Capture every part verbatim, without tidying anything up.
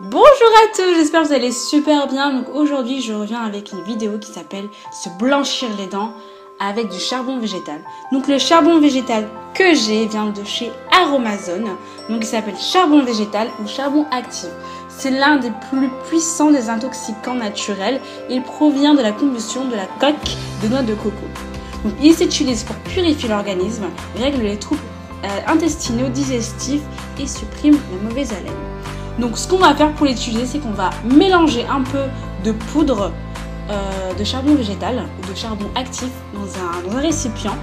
Bonjour à tous, j'espère que vous allez super bien. Donc aujourd'hui je reviens avec une vidéo qui s'appelle se blanchir les dents avec du charbon végétal. Donc le charbon végétal que j'ai vient de chez Aromazone, donc il s'appelle charbon végétal ou charbon actif. C'est l'un des plus puissants des intoxicants naturels. Il provient de la combustion de la coque de noix de coco. Donc il s'utilise pour purifier l'organisme, règle les troubles intestinaux, digestifs et supprime la mauvaise haleine. Donc ce qu'on va faire pour l'utiliser, c'est qu'on va mélanger un peu de poudre euh, de charbon végétal ou de charbon actif dans un, dans un récipient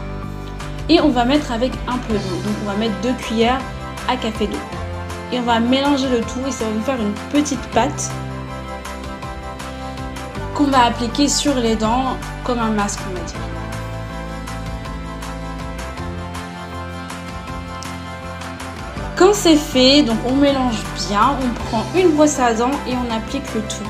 et on va mettre avec un peu d'eau. Donc on va mettre deux cuillères à café d'eau et on va mélanger le tout et ça va nous faire une petite pâte qu'on va appliquer sur les dents comme un masque, on va dire. Quand c'est fait, donc on mélange bien, on prend une brosse à dents et on applique le tout.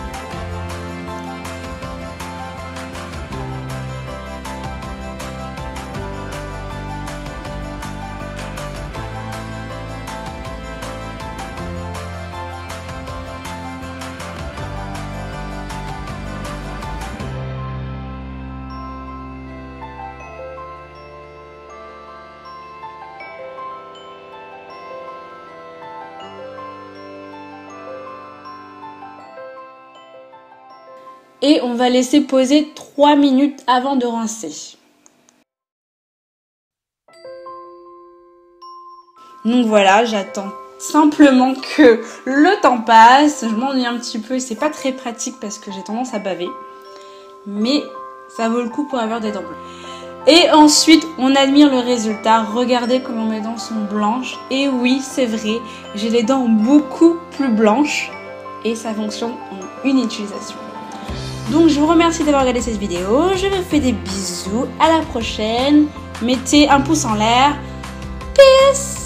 Et on va laisser poser trois minutes avant de rincer. Donc voilà, j'attends simplement que le temps passe. Je m'ennuie un petit peu, c'est pas très pratique parce que j'ai tendance à baver. Mais ça vaut le coup pour avoir des dents blanches. Et ensuite, on admire le résultat. Regardez comment mes dents sont blanches. Et oui, c'est vrai, j'ai les dents beaucoup plus blanches. Et ça fonctionne en une utilisation. Donc je vous remercie d'avoir regardé cette vidéo, je vous fais des bisous, à la prochaine, mettez un pouce en l'air, peace!